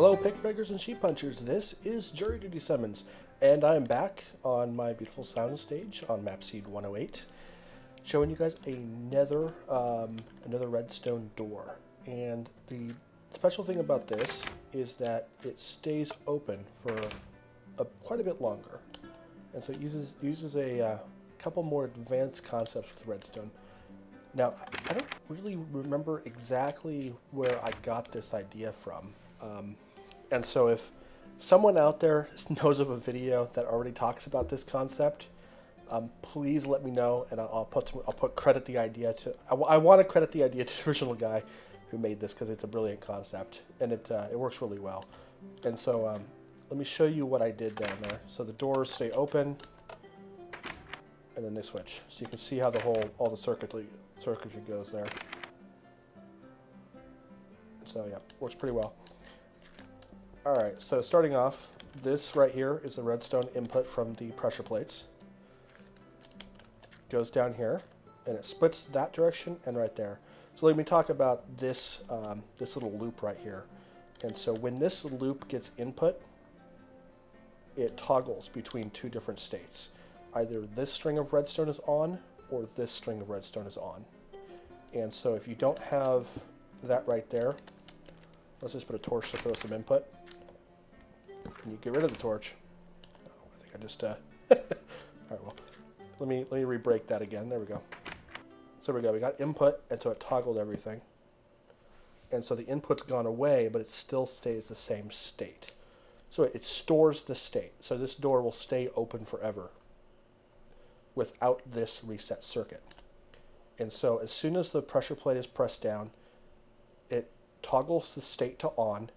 Hello pick breakers and sheep punchers, this is Jury Duty Summons, and I am back on my beautiful soundstage on Map Seed 108, showing you guys another redstone door. And the special thing about this is that it stays open for quite a bit longer, and so it uses a couple more advanced concepts with redstone. Now, I don't really remember exactly where I got this idea from. And so if someone out there knows of a video that already talks about this concept, please let me know, and I'll credit the idea to, I want to credit the idea to the original guy who made this, because it's a brilliant concept and it works really well. And so let me show you what I did down there. So the doors stay open and then they switch. So you can see how all the circuitry goes there. So yeah, works pretty well. Alright, so starting off, this right here is the redstone input from the pressure plates. Goes down here, and it splits that direction and right there. So let me talk about this, this little loop right here. And so when this loop gets input, it toggles between two different states. Either this string of redstone is on, or this string of redstone is on. And so if you don't have that right there, let's just put a torch to throw some input. And you get rid of the torch. Oh, I think I just, all right, well, let me re-break that again. There we go. So we go, we got input, and so it toggled everything. And so the input's gone away, but it still stays the same state. So it stores the state. So this door will stay open forever without this reset circuit. And so as soon as the pressure plate is pressed down, it toggles the state to on,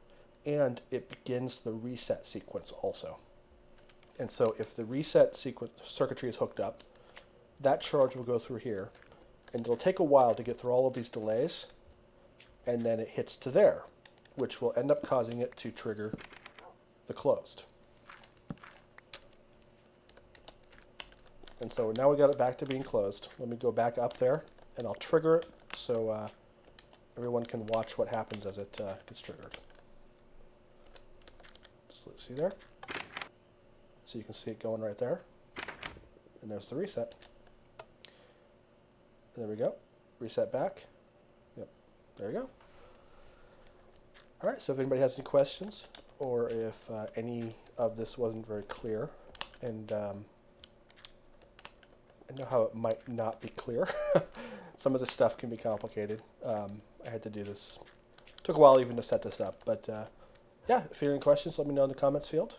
and it begins the reset sequence also. And so if the reset sequence circuitry is hooked up, that charge will go through here, and it'll take a while to get through all of these delays, and then it hits to there, which will end up causing it to trigger the closed. And so now we got it back to being closed. Let me go back up there, and I'll trigger it so everyone can watch what happens as it gets triggered. So let's see there. So you can see it going right there. And there's the reset. And there we go. Reset back. Yep. There we go. All right. So if anybody has any questions, or if any of this wasn't very clear, and I know how it might not be clear. Some of this stuff can be complicated. I had to do this. Took a while even to set this up. But yeah, if you have any questions, let me know in the comments field.